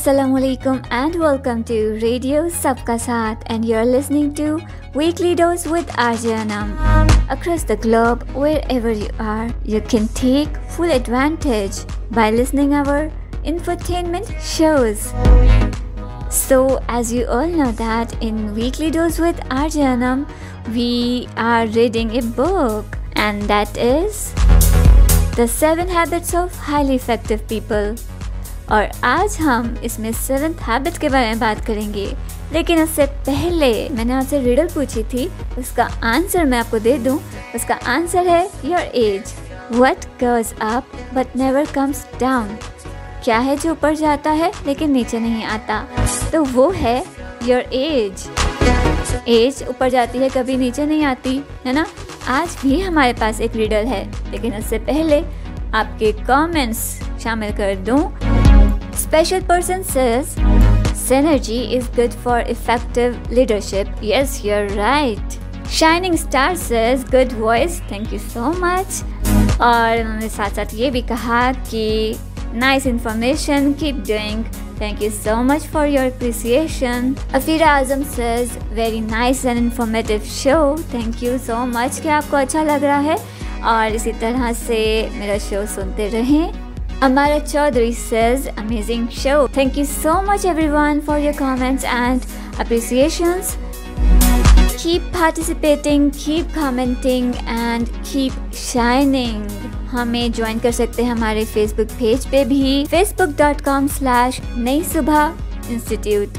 Assalamualaikum and welcome to Radio Sabka Saath, and you're listening to Weekly Dose with RJ Anam. Across the globe, wherever you are, you can take full advantage by listening our infotainment shows. So, as you all know that in Weekly Dose with RJ Anam, we are reading a book, and that is The 7 Habits of Highly Effective People. और आज हम इसमें 7th habit के बारे में बात करेंगे, लेकिन उससे पहले मैंने आपसे रिडल पूछी थी, उसका आंसर मैं आपको दे दूं। उसका आंसर है your age, what goes up but never comes down. क्या है जो ऊपर जाता है लेकिन नीचे नहीं आता? तो वो है योर एज। एज ऊपर जाती है, कभी नीचे नहीं आती, है ना? आज भी हमारे पास एक रिडल है, लेकिन उससे पहले आपके कमेंट्स शामिल कर दूं। Special person says, synergy is good for effective leadership. Yes, you're right. Shining star says, good voice. Thank you so much. और उन्होंने साथ ये भी कहा कि nice information, keep doing. Thank you so much for your appreciation. Afira Azam says, very nice and informative show. Thank you so much कि आपको अच्छा लग रहा है और इसी तरह से मेरा शो सुनते रहें. Amara Chaudhary says, amazing show. Thank you so much everyone for your comments and appreciations. Keep participating, keep commenting and keep shining. हमें ज्वाइन कर सकते हैं हमारे Facebook पेज पे भी, facebook.com/naisubah institute,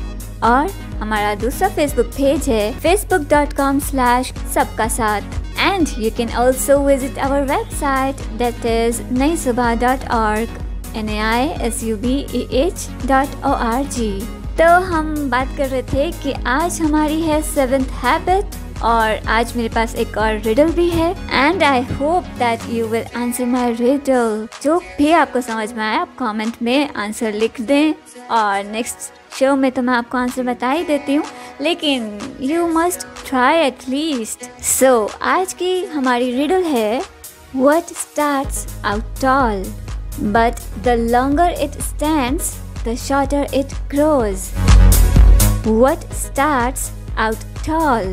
और हमारा दूसरा Facebook पेज है facebook.com/sabkasath. And you can also visit our website, that is naisubah.org, naisubeh.org. तो हम बात कर रहे थे कि आज हमारी है 7th हैबिट, और आज मेरे पास एक और रिडल भी है, and I hope that you will answer my riddle. जो भी आपको समझ में आए आप कमेंट में आंसर लिख दें, और नेक्स्ट शो में तो मैं आपको आंसर बता ही देती हूँ, लेकिन you must try at least. So आज की हमारी रिडल है, what starts out tall but the longer it stands the shorter it grows. What starts out tall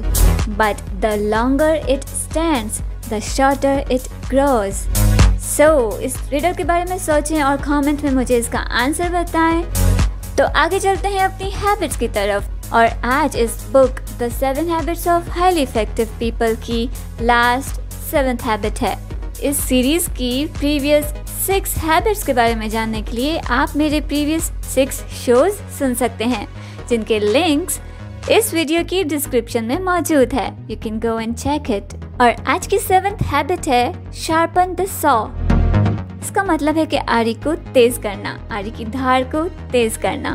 but the longer it stands the shorter it grows. So इस riddle के बारे में सोचें और comment में मुझे इसका answer बताएं. तो आगे चलते हैं अपनी habits की तरफ, और आज इस book The 7 Habits of Highly Effective People की last 7th habit है. इस series की previous 6 habits के बारे में जानने के लिए आप मेरे previous 6 shows सुन सकते हैं, जिनके links इस वीडियो की डिस्क्रिप्शन में मौजूद है. You can go and check it. और आज की 7th हैबिट है शार्पन द सॉ. इसका मतलब है कि आरी को तेज करना, आरी की धार को तेज करना.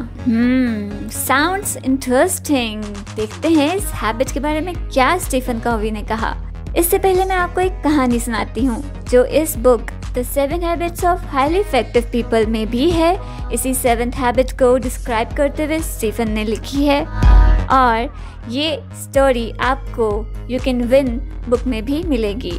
Sounds interesting. देखते हैं इस हैबिट के बारे में क्या स्टीफन कॉवी ने कहा. इससे पहले मैं आपको एक कहानी सुनाती हूँ जो इस book The 7 Habits of Highly Effective People में भी है. इसी 7th हैबिट को डिस्क्राइब करते हुए स्टीफन ने लिखी है, और ये स्टोरी आपको यू कैन विन बुक में भी मिलेगी.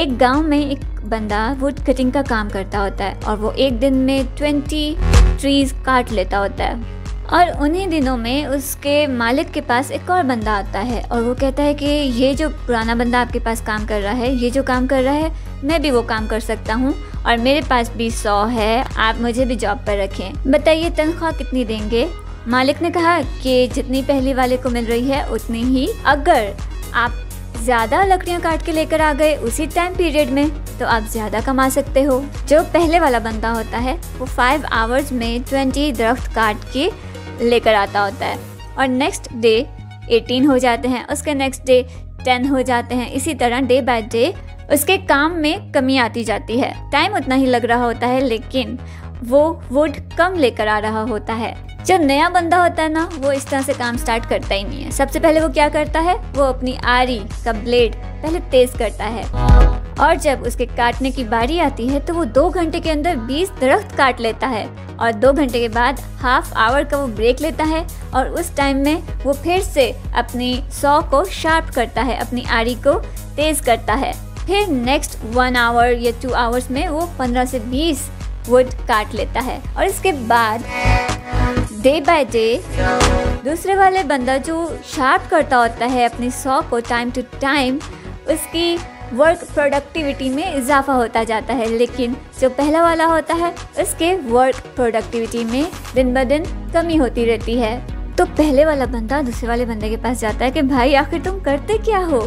एक गांव में एक बंदा वुड कटिंग का काम करता होता है, और वो एक दिन में 20 ट्रीज काट लेता होता है. और उन्हीं दिनों में उसके मालिक के पास एक और बंदा आता है, और वो कहता है कि ये जो पुराना बंदा आपके पास काम कर रहा है, ये जो काम कर रहा है, मैं भी वो काम कर सकता हूँ, और मेरे पास भी 100 है, आप मुझे भी जॉब पर रखें. बताइए तनख्वाह कितनी देंगे? मालिक ने कहा कि जितनी पहले वाले को मिल रही है उतनी ही, अगर आप ज़्यादा लकड़ियाँ काट के लेकर आ गए उसी टाइम पीरियड में तो आप ज़्यादा कमा सकते हो. जो पहले वाला बंदा होता है वो 5 आवर्स में 20 दरख्त काट के लेकर आता होता है, और नेक्स्ट डे 18 हो जाते हैं, उसके नेक्स्ट डे 10 हो जाते हैं. इसी तरह डे बाय डे उसके काम में कमी आती जाती है. टाइम उतना ही लग रहा होता है, लेकिन वो वुड कम लेकर आ रहा होता है. जो नया बंदा होता है ना, वो इस तरह से काम स्टार्ट करता ही नहीं है. सबसे पहले वो क्या करता है, वो अपनी आरी का ब्लेड पहले तेज करता है, और जब उसके काटने की बारी आती है तो वो 2 घंटे के अंदर 20 दरख्त काट लेता है, और 2 घंटे के बाद हाफ आवर का वो ब्रेक लेता है, और उस टाइम में वो फिर से अपनी सॉ को शार्प करता है, अपनी आरी को तेज करता है. फिर नेक्स्ट 1 आवर या 2 आवर्स में वो 15 से 20 वुड काट लेता है, और इसके बाद डे बाय डे दूसरे वाले बंदा जो शार्प करता होता है अपनी सॉ को टाइम टू टाइम, उसकी वर्क प्रोडक्टिविटी में इजाफा होता जाता है। लेकिन जो पहला वाला होता है उसके वर्क प्रोडक्टिविटी में दिन ब दिन कमी होती रहती है। तो पहले वाला बंदा दूसरे वाले बंदे के पास जाता है कि भाई आखिर तुम करते क्या हो,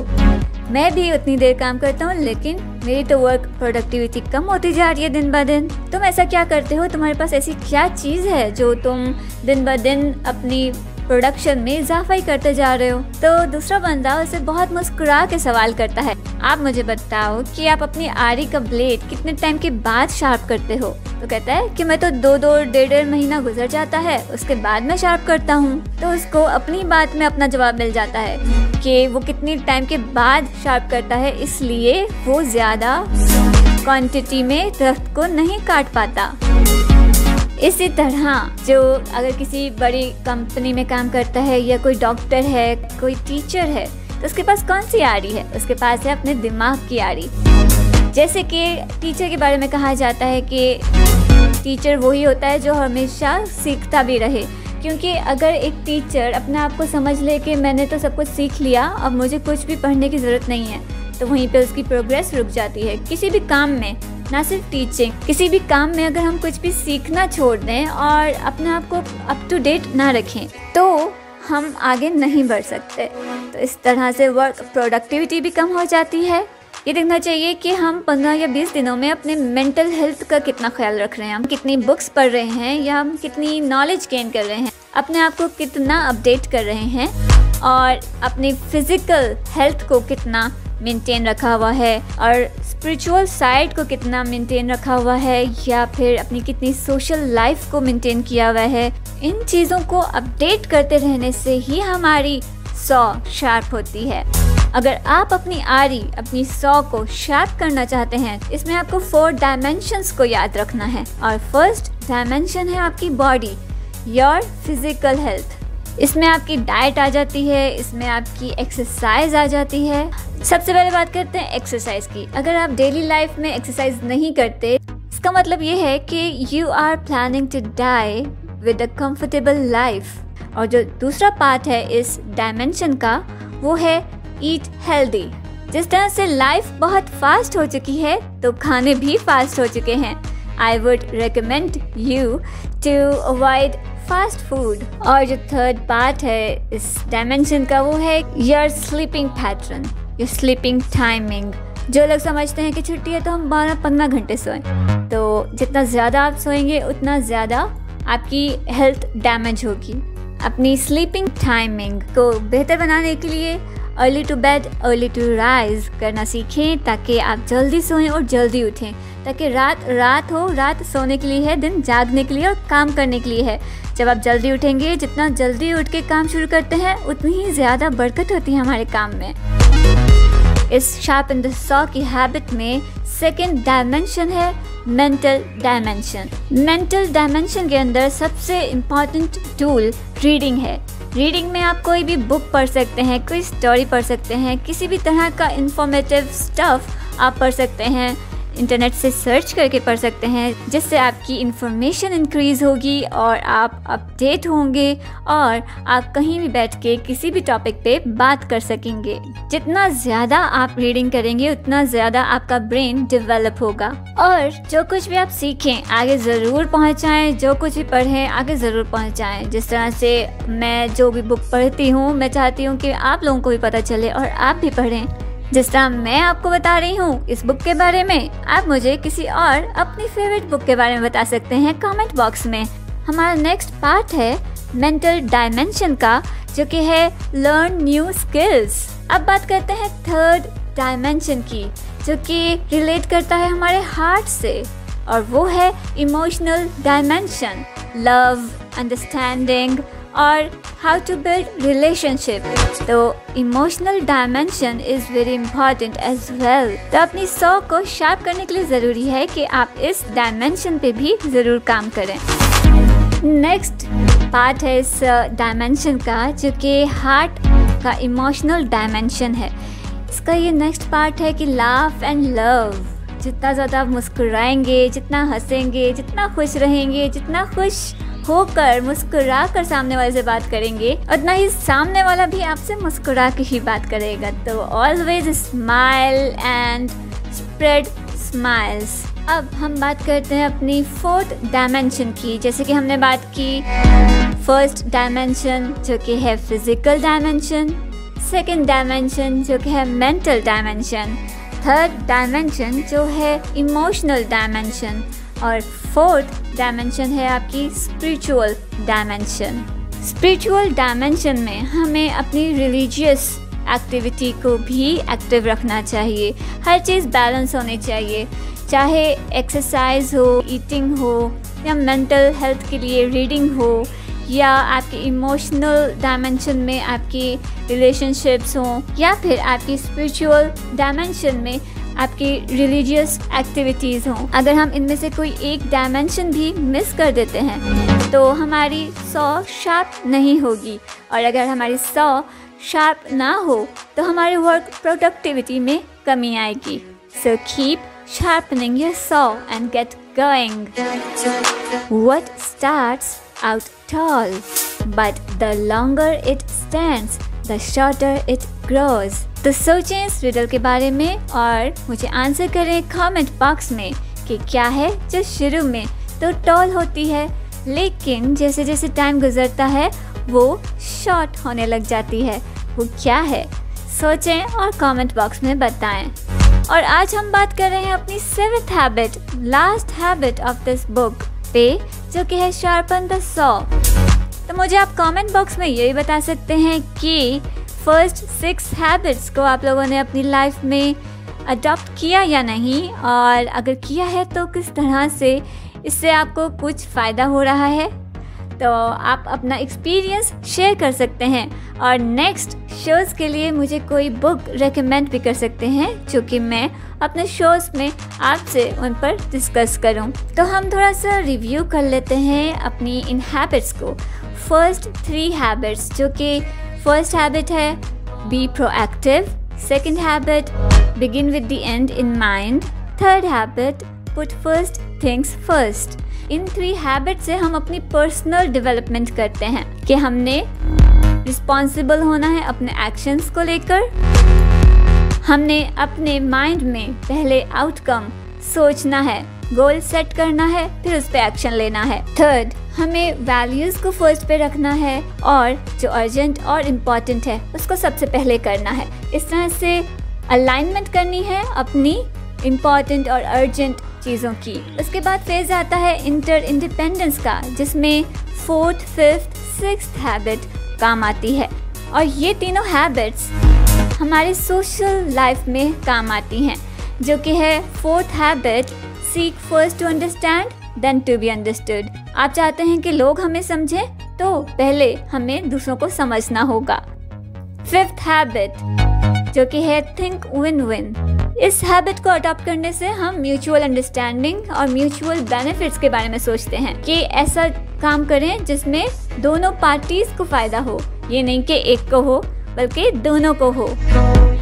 मैं भी उतनी देर काम करता हूँ लेकिन मेरी तो वर्क प्रोडक्टिविटी कम होती जा रही है दिन ब दिन। तुम ऐसा क्या करते हो, तुम्हारे पास ऐसी क्या चीज़ है जो तुम दिन ब दिन अपनी प्रोडक्शन में इजाफा ही करते जा रहे हो। तो दूसरा बंदा उसे बहुत मुस्कुरा के सवाल करता है, आप मुझे बताओ कि आप अपनी आरी का ब्लेड कितने टाइम के बाद शार्प करते हो। तो कहता है कि मैं तो डेढ़ महीना गुजर जाता है, उसके बाद मैं शार्प करता हूँ। तो उसको अपनी बात में अपना जवाब मिल जाता है कि वो कितनी टाइम के बाद शार्प करता है, इसलिए वो ज़्यादा क्वांटिटी में दरख्त को नहीं काट पाता। इसी तरह जो अगर किसी बड़ी कंपनी में काम करता है या कोई डॉक्टर है, कोई टीचर है, तो उसके पास कौन सी आरी है, उसके पास है अपने दिमाग की आरी। जैसे कि टीचर के बारे में कहा जाता है कि टीचर वही होता है जो हमेशा सीखता भी रहे, क्योंकि अगर एक टीचर अपने आप को समझ ले कि मैंने तो सब कुछ सीख लिया, अब मुझे कुछ भी पढ़ने की ज़रूरत नहीं है, तो वहीं पे उसकी प्रोग्रेस रुक जाती है। किसी भी काम में, ना सिर्फ टीचिंग, किसी भी काम में अगर हम कुछ भी सीखना छोड़ दें और अपने आप को अप टू डेट ना रखें तो हम आगे नहीं बढ़ सकते। तो इस तरह से वर्क प्रोडक्टिविटी भी कम हो जाती है। ये देखना चाहिए कि हम 15 या 20 दिनों में अपने मेंटल हेल्थ का कितना ख्याल रख रहे हैं, हम कितनी बुक्स पढ़ रहे हैं या हम कितनी नॉलेज गेन कर रहे हैं, अपने आप को कितना अपडेट कर रहे हैं और अपनी फिजिकल हेल्थ को कितना मेंटेन रखा हुआ है और स्पिरिचुअल साइड को कितना मेंटेन रखा हुआ है या फिर अपनी कितनी सोशल लाइफ को मेंटेन किया हुआ है। इन चीज़ों को अपडेट करते रहने से ही हमारी सॉ शार्प होती है। अगर आप अपनी आरी, अपनी सॉ को शार्प करना चाहते हैं, इसमें आपको 4 डायमेंशंस को याद रखना है। और फर्स्ट डायमेंशन है आपकी बॉडी, योर फिजिकल हेल्थ। इसमें आपकी डाइट आ जाती है, इसमें आपकी एक्सरसाइज आ जाती है। सबसे पहले बात करते हैं एक्सरसाइज की। अगर आप डेली लाइफ में एक्सरसाइज नहीं करते, इसका मतलब ये है कि you are planning to die with a comfortable life. और जो दूसरा पार्ट है इस डायमेंशन का वो है ईट हेल्दी। जिस तरह से लाइफ बहुत फास्ट हो चुकी है तो खाने भी फास्ट हो चुके हैं। I would recommend you to avoid fast food. और जो थर्ड पार्ट है इस डायमेंशन का वो है your sleeping pattern, your sleeping timing. जो लोग समझते हैं कि छुट्टी है तो हम 12-15 घंटे सोएं, तो जितना ज़्यादा आप सोएंगे उतना ज़्यादा आपकी हेल्थ डैमेज होगी। अपनी स्लीपिंग टाइमिंग को बेहतर बनाने के लिए early to bed early to rise करना सीखें, ताकि आप जल्दी सोएं और जल्दी उठें, ताकि रात हो। रात सोने के लिए है, दिन जागने के लिए और काम करने के लिए है। जब आप जल्दी उठेंगे, जितना जल्दी उठ के काम शुरू करते हैं उतनी ही ज़्यादा बरकत होती है हमारे काम में। इस शार्प इन द सॉ की हैबिट में सेकेंड डायमेंशन है मेंटल डायमेंशन। मेंटल डायमेंशन के अंदर सबसे इम्पॉर्टेंट टूल रीडिंग है। रीडिंग में आप कोई भी बुक पढ़ सकते हैं, कोई स्टोरी पढ़ सकते हैं, किसी भी तरह का इंफॉर्मेटिव स्टफ़ आप पढ़ सकते हैं, इंटरनेट से सर्च करके पढ़ सकते हैं, जिससे आपकी इन्फॉर्मेशन इंक्रीज़ होगी और आप अपडेट होंगे और आप कहीं भी बैठ के किसी भी टॉपिक पे बात कर सकेंगे। जितना ज़्यादा आप रीडिंग करेंगे उतना ज़्यादा आपका ब्रेन डेवलप होगा। और जो कुछ भी आप सीखें आगे ज़रूर पहुँचाएँ, जो कुछ भी पढ़ें आगे ज़रूर पहुँचाएँ। जिस तरह से मैं जो भी बुक पढ़ती हूँ, मैं चाहती हूँ कि आप लोगों को भी पता चले और आप भी पढ़ें। जिस तरह मैं आपको बता रही हूँ इस बुक के बारे में, आप मुझे किसी और अपनी फेवरेट बुक के बारे में बता सकते हैं कमेंट बॉक्स में। हमारा नेक्स्ट पार्ट है मेंटल डायमेंशन का, जो कि है लर्न न्यू स्किल्स। अब बात करते हैं थर्ड डायमेंशन की, जो कि रिलेट करता है हमारे हार्ट से, और वो है इमोशनल डायमेंशन, लव, अंडरस्टैंडिंग और हाउ टू बिल्ड रिलेशनशिप। तो emotional dimension is very important as well. तो अपनी सॉ को शार्प करने के लिए ज़रूरी है कि आप इस डायमेंशन पे भी ज़रूर काम करें। नेक्स्ट पार्ट है इस डायमेंशन का, जो कि हार्ट का इमोशनल डायमेंशन है। इसका ये नेक्स्ट पार्ट है कि लाफ एंड लव। जितना ज़्यादा आप मुस्कुराएंगे, जितना हंसेंगे, जितना खुश रहेंगे, जितना खुश होकर मुस्कुरा कर सामने वाले से बात करेंगे, उतना ही सामने वाला भी आपसे मुस्कुरा के ही बात करेगा। तो always smile and spread smiles. अब हम बात करते हैं अपनी 4th डायमेंशन की। जैसे कि हमने बात की 1st डायमेंशन जो कि है फिजिकल डायमेंशन, 2nd डायमेंशन जो कि है मेंटल डायमेंशन, 3rd डायमेंशन जो है इमोशनल डायमेंशन और 4th डायमेंशन है आपकी स्पिरिचुअल डायमेंशन। स्पिरिचुअल डायमेंशन में हमें अपनी रिलीजियस एक्टिविटी को भी एक्टिव रखना चाहिए। हर चीज़ बैलेंस होनी चाहिए, चाहे एक्सरसाइज हो, ईटिंग हो, या मेंटल हेल्थ के लिए रीडिंग हो, या आपकी इमोशनल डायमेंशन में आपकी रिलेशनशिप्स हों, या फिर आपकी स्पिरिचुअल डायमेंशन में आपकी रिलीजियस एक्टिविटीज़ हों। अगर हम इनमें से कोई एक डायमेंशन भी मिस कर देते हैं तो हमारी 100 शार्प नहीं होगी, और अगर हमारी 100 शार्प ना हो तो हमारे वर्क प्रोडक्टिविटी में कमी आएगी। So keep sharpening your saw and get going. What starts out tall, but the longer it stands, the shorter it grows. तो सोचें इस riddle के बारे में और मुझे आंसर करें कमेंट बॉक्स में कि क्या है जो शुरू में तो tall होती है लेकिन जैसे जैसे टाइम गुजरता है वो short होने लग जाती है, वो क्या है? सोचें और कमेंट बॉक्स में बताएं। और आज हम बात कर रहे हैं अपनी 7th habit, last habit of this book पे, जो कि है शार्पन द सॉ। तो मुझे आप कमेंट बॉक्स में यही बता सकते हैं कि 1st 6 हैबिट्स को आप लोगों ने अपनी लाइफ में अडॉप्ट किया या नहीं, और अगर किया है तो किस तरह से इससे आपको कुछ फ़ायदा हो रहा है। तो आप अपना एक्सपीरियंस शेयर कर सकते हैं और नेक्स्ट शोज़ के लिए मुझे कोई बुक रेकमेंड भी कर सकते हैं जो कि मैं अपने शोज़ में आपसे उन पर डिस्कस करूं। तो हम थोड़ा सा रिव्यू कर लेते हैं अपनी इन हैबिट्स को। 1st 3 हैबिट्स जो कि 1st हैबिट है be proactive, 2nd habit begin with the end in mind, 3rd habit put 1st things first. इन 3 हैबिट से हम अपनी पर्सनल डेवलपमेंट करते हैं कि हमने रिस्पॉन्सिबल होना है अपने एक्शंस को लेकर, हमने अपने माइंड में पहले आउटकम सोचना है, गोल सेट करना है, फिर उस पर एक्शन लेना है। 3rd, हमें वैल्यूज़ को 1st पे रखना है और जो अर्जेंट और इम्पॉर्टेंट है उसको सबसे पहले करना है। इस तरह से अलाइनमेंट करनी है अपनी इम्पॉर्टेंट और अर्जेंट चीज़ों की। उसके बाद फेज आता है इंटर इंडिपेंडेंस का, जिसमें 4th 5th 6th हैबिट काम आती है और ये तीनों हैबिट्स हमारे सोशल लाइफ में काम आती हैं, जो कि है 4th habit seek first to understand then to be understood. आप चाहते हैं कि लोग हमें समझें तो पहले हमें दूसरों को समझना होगा। 5th हैबिट जो कि है थिंक विन विन। इस हैबिट को अडॉप्ट करने से हम म्यूचुअल अंडरस्टैंडिंग और म्यूचुअल बेनिफिट्स के बारे में सोचते हैं कि ऐसा काम करें जिसमें दोनों पार्टीज को फायदा हो, ये नहीं कि एक को हो बल्कि दोनों को हो।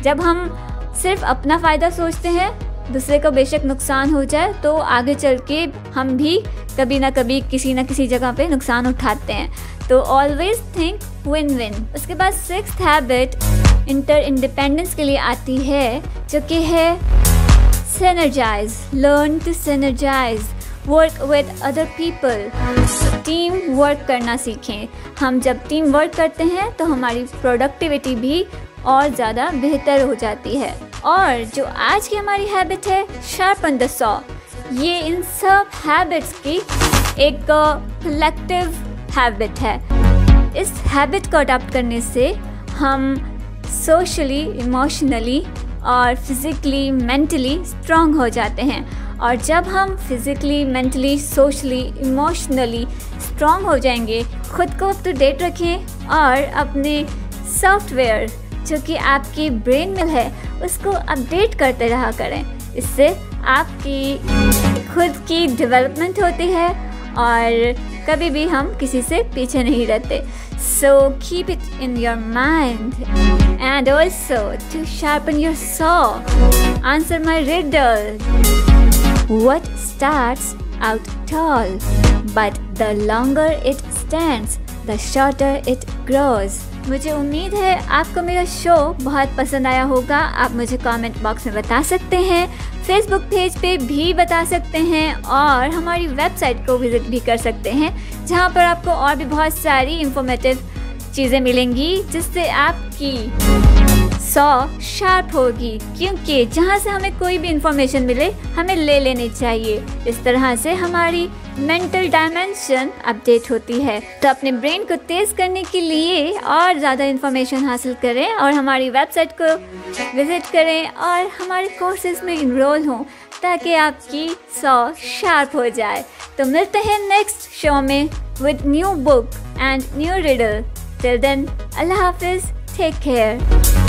जब हम सिर्फ अपना फ़ायदा सोचते हैं, दूसरे को बेशक नुकसान हो जाए तो आगे चल के हम भी कभी ना कभी किसी ना किसी जगह पे नुकसान उठाते हैं। तो ऑलवेज थिंक विन विन। उसके बाद 6th हैबिट इंटर इंडिपेंडेंस के लिए आती है, जो कि है synergize, learn to synergize, work with other people, team work करना सीखें। हम जब टीम वर्क करते हैं तो हमारी प्रोडक्टिविटी भी और ज़्यादा बेहतर हो जाती है। और जो आज की हमारी हैबिट है शार्पन द सॉ, ये इन सब हैबिट्स की एक कलेक्टिव हैबिट है। इस हैबिट को अडॉप्ट करने से हम सोशली, इमोशनली और फिज़िकली, मेंटली स्ट्रॉन्ग हो जाते हैं। और जब हम physically, mentally, socially, emotionally strong हो जाएंगे, खुद को अप टू डेट रखें और अपने सॉफ्टवेयर जो कि आपकी ब्रेन में है उसको अपडेट करते रहा करें। इससे आपकी खुद की डेवलपमेंट होती है और कभी भी हम किसी से पीछे नहीं रहते। So keep it in your mind and also to sharpen your saw. Answer my riddle. What starts out tall but The longer it stands, the shorter it grows. मुझे उम्मीद है आपको मेरा शो बहुत पसंद आया होगा। आप मुझे कमेंट बॉक्स में बता सकते हैं, फेसबुक पेज पे भी बता सकते हैं और हमारी वेबसाइट को विजिट भी कर सकते हैं, जहां पर आपको और भी बहुत सारी इंफॉर्मेटिव चीज़ें मिलेंगी जिससे आपकी सौ शार्प होगी, क्योंकि जहां से हमें कोई भी इंफॉर्मेशन मिले हमें ले लेनी चाहिए। इस तरह से हमारी मेंटल डायमेंशन अपडेट होती है। तो अपने ब्रेन को तेज़ करने के लिए और ज़्यादा इन्फॉर्मेशन हासिल करें और हमारी वेबसाइट को विज़िट करें और हमारे कोर्सेज में इनरोल हों, ताकि आपकी सौ शार्प हो जाए। तो मिलते हैं नेक्स्ट शो में with new book and new riddle. Till then, अल्लाह हाफिज़, टेक केयर।